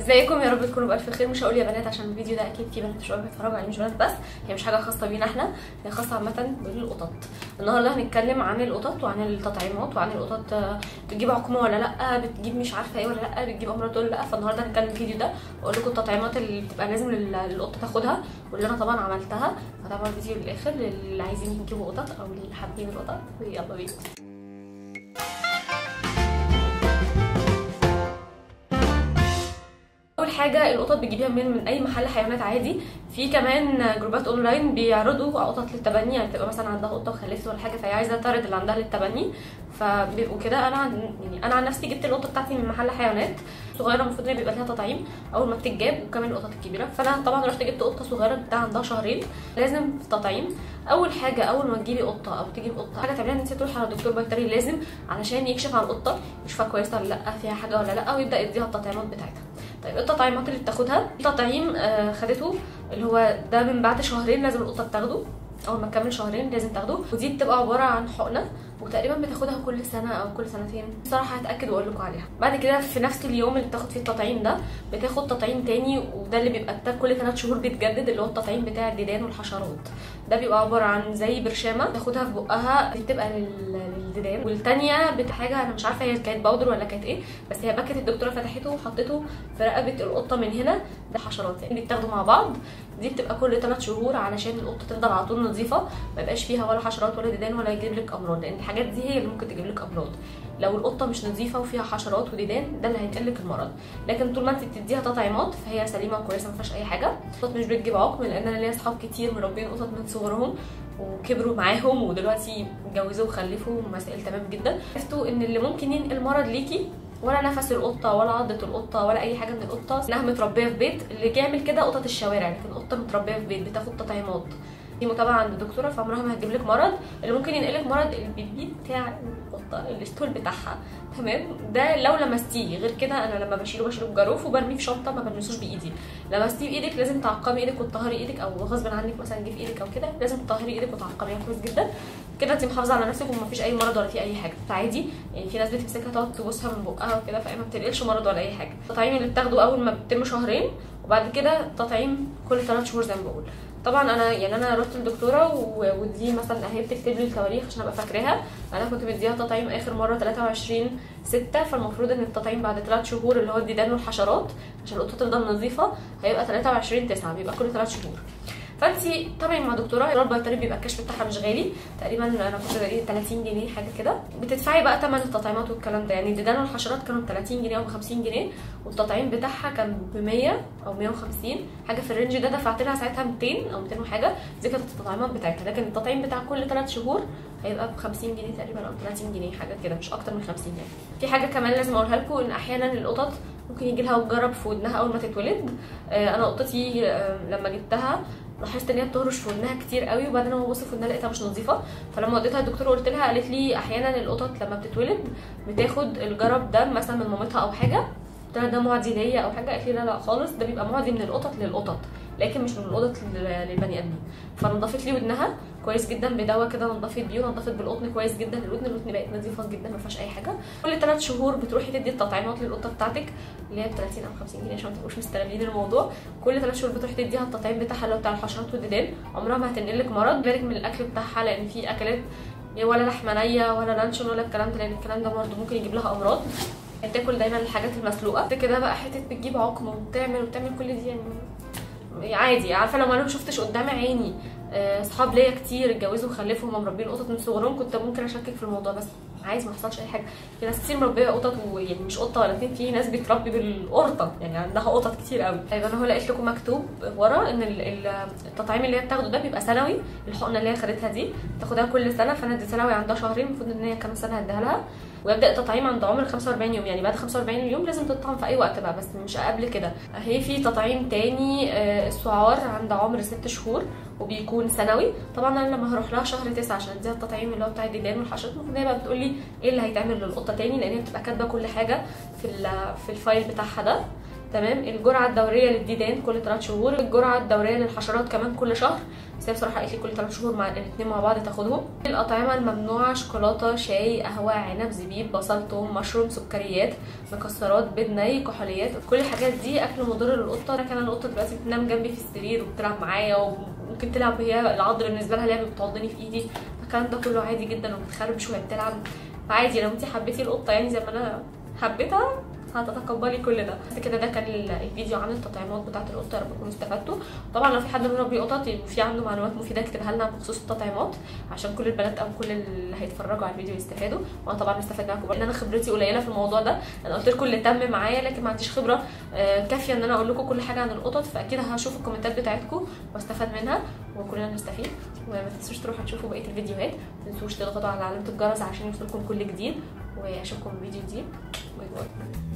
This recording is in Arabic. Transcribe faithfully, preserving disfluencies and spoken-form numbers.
ازيكم؟ يا رب تكونوا بألف خير. مش هقول يا بنات عشان الفيديو ده اكيد في بنات مش قادره تتفرج عليه، مش بنات بس، هي مش حاجه خاصه بينا احنا، هي خاصه عامه بالقطط. النهارده هنتكلم عن القطط وعن التطعيمات وعن القطط بتجيب عقمه ولا لا، بتجيب مش عارفه ايه ولا لا، بتجيب امراض ولا لا. فالنهارده هنتكلم الفيديو ده واقول لكم التطعيمات اللي بتبقى لازم للقطه تاخدها واللي انا طبعا عملتها. هتابعوا الفيديو للاخر للي عايزين يجيبوا قطط او اللي حابين القطط. يلا بينا. حاجه القطط بتجيبيها من من اي محل حيوانات عادي. في كمان جروبات اونلاين بيعرضوا قطط للتبني، يعني بتبقى مثلا عندها قطه وخلفت ولا حاجه فهي عايزه تعرض اللي عندها للتبني، فبيبقوا كده. انا يعني انا عن نفسي جبت القطه بتاعتي من محل حيوانات صغيره، المفروض ان بيبقى لها تطعيم اول ما بتتجاب، وكمان القطط الكبيره. فانا طبعا رحت جبت قطه صغيره بتاع عندها شهرين لازم تطعيم. اول حاجه اول ما تجيبي قطه او تجيب قطه حاجه تعمليها ان انت تروحي على دكتور بيطري لازم، علشان يكشف على القطه يشوفها كويسه ولا لا، فيها حاجه ولا لا، ويبدا يديها التطعيمات بتاعتها. طيب التطعيمات اللي بتاخدها، في تطعيم آه خدته اللي هو ده من بعد شهرين لازم القطه بتاخده، اول ما تكمل شهرين لازم تاخده، ودي بتبقى عباره عن حقنه وتقريبا بتاخدها كل سنه او كل سنتين، بصراحه هتاكد واقول لكم عليها. بعد كده في نفس اليوم اللي بتاخد فيه التطعيم ده بتاخد تطعيم تاني، وده اللي بيبقى كل ثلاث شهور بيتجدد، اللي هو التطعيم بتاع الديدان والحشرات. ده بيبقى عباره عن زي برشامه تاخدها في بقها، دي بتبقى للديدان، والثانيه بحاجه انا مش عارفه هي كانت باودر ولا كانت ايه، بس هي باكت الدكتوره فتحته وحطته في رقبه القطه من هنا، ده حشرات يعني بيتاخدوا مع بعض. دي بتبقى كل ثلاث شهور علشان القطه تفضل على طول نظيفه، ما يبقاش فيها ولا حشرات ولا ديدان ولا يجيب لك امراض، لان الحاجات دي هي اللي ممكن تجيب لك امراض. لو القطه مش نظيفه وفيها حشرات وديدان ده اللي هينقلك المرض، لكن طول ما انت بتديها تطعيمات فهي سليمه وكويسه ما فيهاش اي حاجه. القطط مش بتجيب عقم، لان انا ليا اصحاب كتير مربين قطط من صغرهم وكبروا معاهم ودلوقتي اتجوزوا وخلفوا ومسائل تمام جدا. عرفتوا ان اللي ممكن ينقل مرض ليكي ولا نفس القطه ولا عضه القطه ولا اي حاجه من القطه، انها متربيه في بيت. اللي بيعمل كده قطط الشوارع، لكن قطه متربيه في بيت بتاخد تطعيمات دي متابعه عند الدكتوره فعمرها ما هتجيب لك مرض. اللي ممكن ينقلك مرض البيبي بتاع القطه، الستول بتاعها، تمام؟ ده لو لمستيه. غير كده انا لما بشيله بشيله بجاروف وبرميه في شنطه، ما بلمسوش بايدي. لمستيه بايدك لازم تعقمي ايدك وتطهري ايدك، او غصب عنك مثلا جه في ايدك او كده لازم تطهري ايدك وتعقميها كويس جدا. كده انت محافظه على نفسك ومفيش اي مرض ولا في اي حاجه عادي. يعني في ناس بتمسكها تقعد تبوسها من بقها وكده، فما بتنقلش مرض ولا اي حاجه. التطعيم اللي بتاخده اول ما بتتم شهرين، وبعد كده تطعيم كل ثلاث شهور زي ما بقول. طبعا انا يعني انا رحت للدكتوره ودي مثلا اهي بتكتب لي التواريخ عشان ابقى فاكراها. انا كنت مديها تطعيم اخر مره ثلاثة وعشرين ستة، فالمفروض ان التطعيم بعد ثلاث شهور اللي هو الديدان والحشرات عشان القطه تفضل نظيفه هيبقى ثلاثة وعشرين تسعة، بيبقى كل ثلاث شهور. فانتي طبعا مع دكتوره الرب البيطري بيبقى الكشف بتاعها مش غالي، تقريبا انا كنت بلاقيه ثلاثين جنيه حاجه كده. بتدفعي بقى ثمن التطعيمات والكلام ده، يعني الديدان والحشرات كانوا ب ثلاثين جنيه او ب خمسين جنيه، والتطعيم بتاعها كان ب مية او مية وخمسين حاجه في الرينج ده. دفعت لها ساعتها مئتين او مئتين وحاجه، دي كانت التطعيمات بتاعتها. لكن التطعيم بتاع كل ثلاث شهور هيبقى ب خمسين جنيه تقريبا او ثلاثين جنيه حاجه كده، مش اكتر من خمسين يعني. في حاجه كمان لازم اقولها لكم، ان احيانا القطط ممكن يجي لها وتجرب في ودنها اول ما تتولد. انا قطتي لما جبتها لاحظت ان هي بتهرش في ودنها كتير قوي، وبعدين انا ببص في ودنها لقيتها مش نظيفه. فلما وديتها الدكتور قلت لها، قالت لي احيانا القطط لما بتتولد بتاخد الجرب ده مثلا من مامتها او حاجه. قلت لها ده معدي ليا او حاجه؟ قالت لي لا لا خالص، ده بيبقى معدي من القطط للقطط، لكن مش من القطط للبني ادمين. فنضفت لي ودنها كويس جدا بدواء كده، نضفت بيه ونضفت بالقطن كويس جدا. الودن القطن بقت نظيفه جدا ما فيهاش اي حاجه. كل ثلاث شهور بتروحي تدي التطعيمات للقطه بتاعتك اللي هي ب ثلاثين او خمسين جنيه عشان ما تبقوش مستغلين الموضوع. كل ثلاث شهور بتروحي تديها التطعيم بتاعها اللي هو بتاع الحشرات والديدان، عمرها ما هتنقلك مرض. بالك من الاكل بتاعها، لان في اكلات ولا لحمه نيه ولا لانشون ولا الكلام ده، لان الكلام ده برضه ممكن يجيب لها امراض. بتاكل دايما الحاجات المسلوقه كده بقى، حته بتجيب عقم وبتعمل وبتعمل كل دي يعني عادي. عارفه لو انا ما شفتش قدام عيني اصحاب ليا كتير اتجوزوا وخلفوا هم مربين قطط من صغرهم كنت ممكن اشكك في الموضوع، بس عايز ما حصلش اي حاجه. في ناس كتير مربيه قطط، ويعني مش قطه ولا اتنين، في ناس بتربي بالقرطه يعني عندها قطط كتير قوي. طيب انا هو لقيت لكم مكتوب ورا ان التطعيم اللي هي بتاخده ده بيبقى سنوي. الحقنه اللي هي خدتها دي بتاخدها كل سنه، فانا ادي سنوي عندها شهرين، المفروض ان هي كام سنه هديها لها. ويبدا التطعيم عند عمر خمسة وأربعين يوم، يعني بعد خمسة وأربعين يوم لازم تطعم في اي وقت بقى، بس مش قبل كده. اهي في تطعيم تاني السعار عند عمر ست شهور وبيكون سنوي. طبعا انا لما هروح لها شهر تسعة عشان اديها التطعيم اللي هو بتاع الديدان والحشرات، ممكن هي بقى بتقول لي ايه اللي هيتعمل للقطه تاني، لان هي بتبقى كاتبه كل حاجه في في الفايل بتاعها ده. تمام. الجرعه الدوريه للديدان كل ثلاث شهور، الجرعه الدوريه للحشرات كمان كل شهر، بس هي بصراحه قالت لي كل ثلاث شهور مع الاثنين مع بعض تاخدهم. الاطعمه الممنوعه شوكولاته، شاي، قهوه، عنب، زبيب، بصل، ثوم، مشروم، سكريات، مكسرات، بيض ني، كحوليات، كل الحاجات دي اكل مضر للقطه. انا كان القطه دلوقتي بتنام جنبي في السرير وبتلعب معايا، وممكن تلعب وهي العضله بالنسبه لها لعبه بتعضني في ايدي، فالكلام ده كله عادي جدا، وبتخربش وهي بتلعب عادي. لو انت حبيتي القطه يعني زي ما انا حبيتها هتتقبلي كل ده. بس كده ده كان الفيديو عن التطعيمات بتاعه القطه، يا رب تكونوا استفدتوا. طبعا لو في حد بيربي قطط وفي عنده معلومات مفيده اكتبها لنا بخصوص التطعيمات، عشان كل البنات او كل اللي هيتفرجوا على الفيديو يستفادوا، وانا طبعا استفدت معاكم برضه. انا خبرتي قليله في الموضوع ده، انا قلت لكم اللي تم معايا، لكن ما عنديش خبره كافيه ان انا اقول لكم كل حاجه عن القطط، فاكيد هشوف الكومنتات بتاعتكم واستفاد منها وكلنا نستفيد. وما تنسوش تروحوا تشوفوا بقيه الفيديوهات، ما تنسوش تضغطوا على علامه الجرس عشان يوصلكم كل جديد، واشوفكم في فيديو جديد. باي باي.